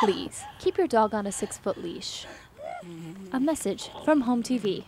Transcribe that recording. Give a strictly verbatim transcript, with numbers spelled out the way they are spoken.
Please, keep your dog on a six-foot leash. A message from Home T V.